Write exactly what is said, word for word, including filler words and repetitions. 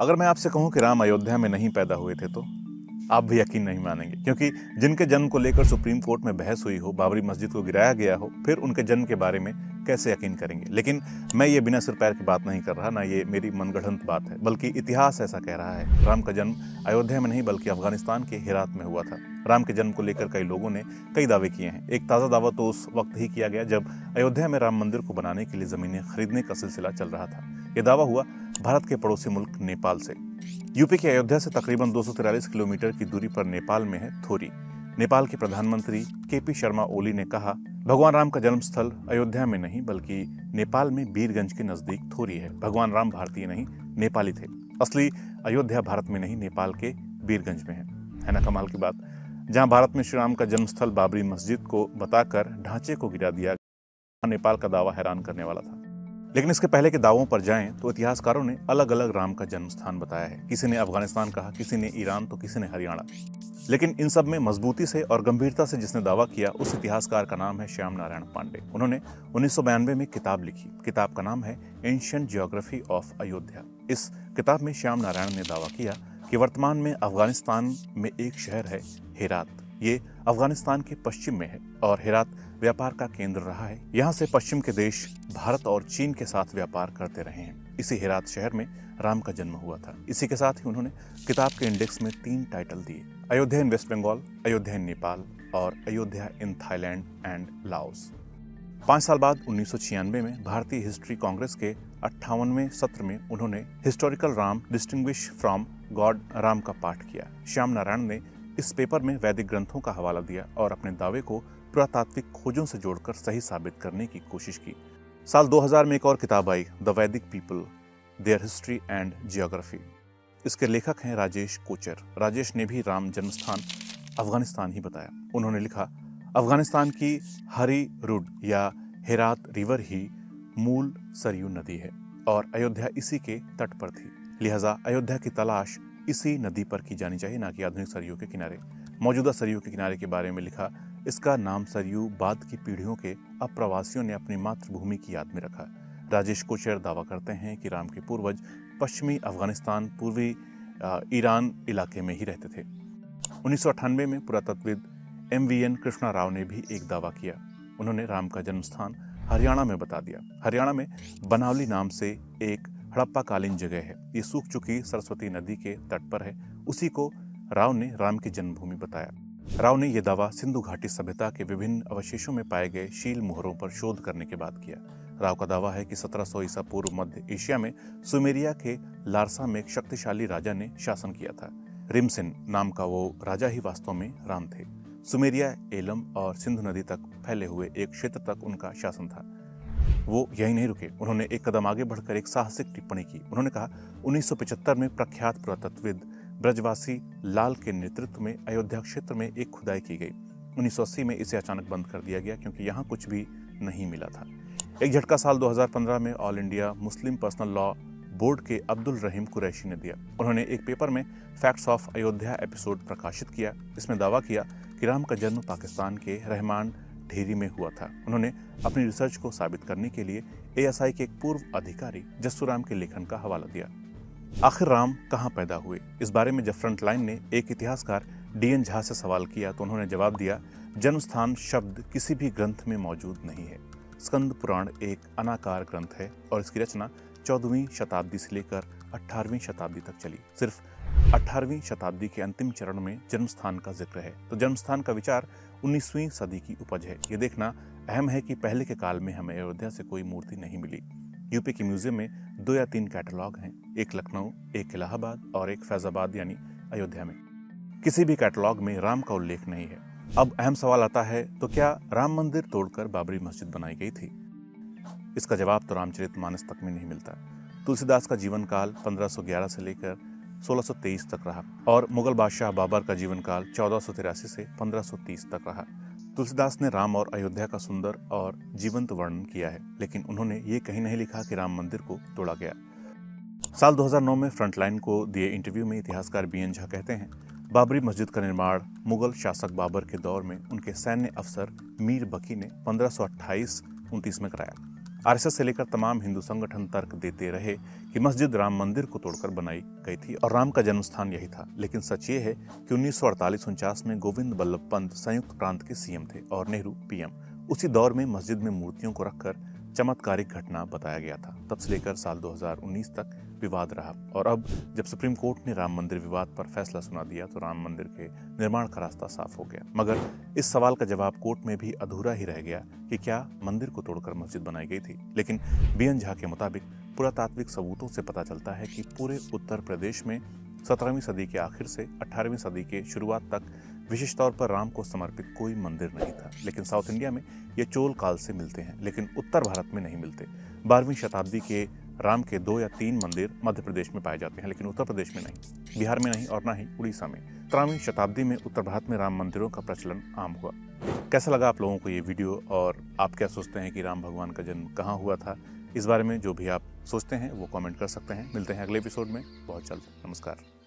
अगर मैं आपसे कहूँ कि राम अयोध्या में नहीं पैदा हुए थे तो आप भी यकीन नहीं मानेंगे, क्योंकि जिनके जन्म को लेकर सुप्रीम कोर्ट में बहस हुई हो, बाबरी मस्जिद को गिराया गया हो, फिर उनके जन्म के बारे में कैसे यकीन करेंगे। लेकिन मैं ये बिना सिर पैर की बात नहीं कर रहा, ना ये मेरी मनगढ़ंत बात है, बल्कि इतिहास ऐसा कह रहा है। राम का जन्म अयोध्या में नहीं बल्कि अफगानिस्तान के हेरात में हुआ था। राम के जन्म को लेकर कई लोगों ने कई दावे किए हैं। एक ताज़ा दावा तो उस वक्त ही किया गया जब अयोध्या में राम मंदिर को बनाने के लिए ज़मीनें खरीदने का सिलसिला चल रहा था। ये दावा हुआ भारत के पड़ोसी मुल्क नेपाल से। यूपी के अयोध्या से तकरीबन दो सौ तिरालीस किलोमीटर की दूरी पर नेपाल में है थोरी। नेपाल के प्रधानमंत्री केपी शर्मा ओली ने कहा, भगवान राम का जन्म स्थल अयोध्या में नहीं बल्कि नेपाल में बीरगंज के नजदीक थोरी है। भगवान राम भारतीय नहीं नेपाली थे। असली अयोध्या भारत में नहीं नेपाल के बीरगंज में है। है ना कमाल की बात, जहाँ भारत में श्री राम का जन्मस्थल बाबरी मस्जिद को बताकर ढांचे को गिरा दिया, नेपाल का दावा हैरान करने वाला था। लेकिन इसके पहले के दावों पर जाएं तो इतिहासकारों ने अलग अलग राम का जन्म स्थान बताया है। किसी ने अफगानिस्तान कहा, किसी ने ईरान, तो किसी ने हरियाणा। लेकिन इन सब में मजबूती से और गंभीरता से जिसने दावा किया उस इतिहासकार का नाम है श्याम नारायण पांडे। उन्होंने उन्नीस सौ बयानवे में किताब लिखी। किताब का नाम है एंशियंट जियोग्राफी ऑफ अयोध्या। इस किताब में श्याम नारायण ने दावा किया कि वर्तमान में अफगानिस्तान में एक शहर है हेरात। ये अफगानिस्तान के पश्चिम में है और हेरात व्यापार का केंद्र रहा है। यहाँ से पश्चिम के देश भारत और चीन के साथ व्यापार करते रहे हैं। इसी हेरात शहर में राम का जन्म हुआ था। इसी के साथ ही उन्होंने किताब के इंडेक्स में तीन टाइटल दिए, अयोध्या इन वेस्ट बंगाल, अयोध्या इन नेपाल और Ayodhya in Thailand and Laos. पाँच साल बाद उन्नीस सौ छियानवे में भारतीय हिस्ट्री कांग्रेस के अट्ठावनवें सत्र में उन्होंने historical Ram distinguished from god Ram का पाठ किया। श्याम नारायण ने इस पेपर में वैदिक ग्रंथों का हवाला दिया और अपने दावे को पुरातात्विक खोजों से जोड़कर सही साबित करने की कोशिश की। साल दो हज़ार में एक और किताब आई, the Vedic people, their history and geography. इसके लेखक हैं राजेश कोचर। राजेश ने भी राम जन्म स्थान अफगानिस्तान ही बताया। उन्होंने लिखा, अफगानिस्तान की हरी रुड या हेरात रिवर ही मूल सरयू नदी है और अयोध्या इसी के तट पर थी, लिहाजा अयोध्या की तलाश इसी नदी पर की जानी चाहिए, ना कि आधुनिक सरयू के किनारे। मौजूदा सरयू के किनारे के बारे में लिखा, इसका नाम सरयू बाद की पीढ़ियों के अप्रवासियों ने अपनी मातृभूमि की याद में रखा। राजेश कोचर दावा करते हैं कि राम के पूर्वज पश्चिमी अफगानिस्तान, पूर्वी ईरान इलाके में ही रहते थे। उन्नीस सौ अट्ठानवे में पुरातत्वविद M V N Krishna Rao ने भी एक दावा किया। उन्होंने राम का जन्म स्थान हरियाणा में बता दिया। हरियाणा में बनावली नाम से एक हड़प्पाकालीन जगह है। ये सूख चुकी सरस्वती नदी के तट पर है। उसी को राव ने राम की जन्मभूमि बताया। राव ने यह दावा सिंधु घाटी सभ्यता के विभिन्न अवशेषों में पाए गए शील मुहरों पर शोध करने के बाद किया। राव का दावा है कि सत्रह सौ ईसा पूर्व मध्य एशिया में सुमेरिया के लारसा में एक शक्तिशाली राजा ने शासन किया था। रिमसिन नाम का वो राजा ही वास्तव में राम थे। सुमेरिया, एलम और सिंधु नदी तक फैले हुए एक क्षेत्र तक उनका शासन था। वो यही नहीं रुके, उन्होंने एक कदम आगे बढ़कर एक साहसिक टिप्पणी की। उन्होंने कहा, उन्नीस सौ पचहत्तर में प्रख्यात पुरातत्वविद ब्रजवासी लाल के नेतृत्व में अयोध्या क्षेत्र में एक खुदाई की गई। उन्नीस सौ अस्सी में इसे अचानक बंद कर दिया गया क्योंकि यहाँ कुछ भी नहीं मिला था। एक झटका साल दो हज़ार पंद्रह में all India Muslim personal law board के अब्दुल रहीम कुरैशी ने दिया। उन्होंने एक पेपर में फैक्ट्स ऑफ अयोध्या एपिसोड प्रकाशित किया। इसमें दावा किया कि राम का जन्म पाकिस्तान के रहमान ढेरी में हुआ था। उन्होंने अपनी रिसर्च को साबित करने के लिए एएसआई के एक पूर्व अधिकारी जसवराम के लेखन का हवाला दिया। आखिर राम कहाँ पैदा हुए, इस बारे में जब फ्रंटलाइन ने एक इतिहासकार डी एन झा से सवाल किया तो उन्होंने जवाब दिया, जन्मस्थान शब्द किसी भी ग्रंथ में मौजूद नहीं है। स्कंद पुराण एक अनाकार ग्रंथ है और इसकी रचना चौदहवीं शताब्दी से लेकर अठारहवीं शताब्दी तक चली। सिर्फ अठारहवीं शताब्दी के अंतिम चरण में जन्मस्थान का जिक्र है। तो जन्मस्थान का विचार उन्नीसवीं सदी की उपज है। ये देखना अहम है कि पहले के काल में हमें अयोध्या से कोई मूर्ति नहीं मिली। यूपी के म्यूजियम में दो या तीन कैटलॉग हैं, एक लखनऊ, एक इलाहाबाद और एक फैजाबाद यानी अयोध्या में। किसी भी कैटलॉग में राम का उल्लेख नहीं है। अब अहम सवाल आता है, तो क्या राम मंदिर तोड़कर बाबरी मस्जिद बनाई गई थी? इसका जवाब तो रामचरितमानस तक में नहीं मिलता। तुलसीदास का जीवन काल पंद्रह सौ ग्यारह से लेकर सोलह सौ तेईस तक रहा और मुगल बादशाह बाबर का जीवन काल चौदह सौ तिरासी से पंद्रह सौ तीस तक रहा। तुलसीदास ने राम और अयोध्या का सुंदर और जीवंत वर्णन किया है, लेकिन उन्होंने ये कहीं नहीं लिखा कि राम मंदिर को तोड़ा गया। साल दो हज़ार नौ में फ्रंटलाइन को दिए इंटरव्यू में इतिहासकार बी एन झा कहते हैं, बाबरी मस्जिद का निर्माण मुगल शासक बाबर के दौर में उनके सैन्य अफसर मीर बकी ने पंद्रह सौ अट्ठाईस उनतीस में कराया। आरएसएस से लेकर तमाम हिंदू संगठन तर्क देते रहे कि मस्जिद राम मंदिर को तोड़कर बनाई गई थी और राम का जन्म स्थान यही था। लेकिन सच ये है कि उन्नीस सौ अड़तालीस उनचास में गोविंद बल्लभ पंत संयुक्त प्रांत के सीएम थे और नेहरू पीएम। उसी दौर में मस्जिद में मूर्तियों को रखकर चमत्कारिक घटना बताया गया था। तब से लेकर साल दो हज़ार उन्नीस तक विवाद रहा और अब जब सुप्रीम कोर्ट ने राम मंदिर विवाद पर फैसला सुना दिया तो राम मंदिर के निर्माण का रास्ता साफ हो गया। मगर इस सवाल का जवाब कोर्ट में भी अधूरा ही रह गया कि क्या मंदिर को तोड़कर मस्जिद बनाई गई थी। लेकिन बी एन झा के मुताबिक पुरातात्विक सबूतों से पता चलता है कि पूरे उत्तर प्रदेश में सत्रहवीं सदी के आखिर से अठारहवीं सदी के शुरुआत तक विशेष तौर पर राम को समर्पित कोई मंदिर नहीं था। लेकिन साउथ इंडिया में ये चोल काल से मिलते हैं लेकिन उत्तर भारत में नहीं मिलते। बारहवीं शताब्दी के राम के दो या तीन मंदिर मध्य प्रदेश में पाए जाते हैं लेकिन उत्तर प्रदेश में नहीं, बिहार में नहीं और ना ही उड़ीसा में। सत्रहवीं शताब्दी में उत्तर भारत में राम मंदिरों का प्रचलन आम हुआ। कैसा लगा आप लोगों को ये वीडियो और आप क्या सोचते हैं कि राम भगवान का जन्म कहाँ हुआ था, इस बारे में जो भी आप सोचते हैं वो कमेंट कर सकते हैं। मिलते हैं अगले एपिसोड में बहुत जल्द। नमस्कार।